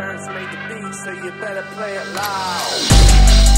Terrence made the beat, so you better play it loud.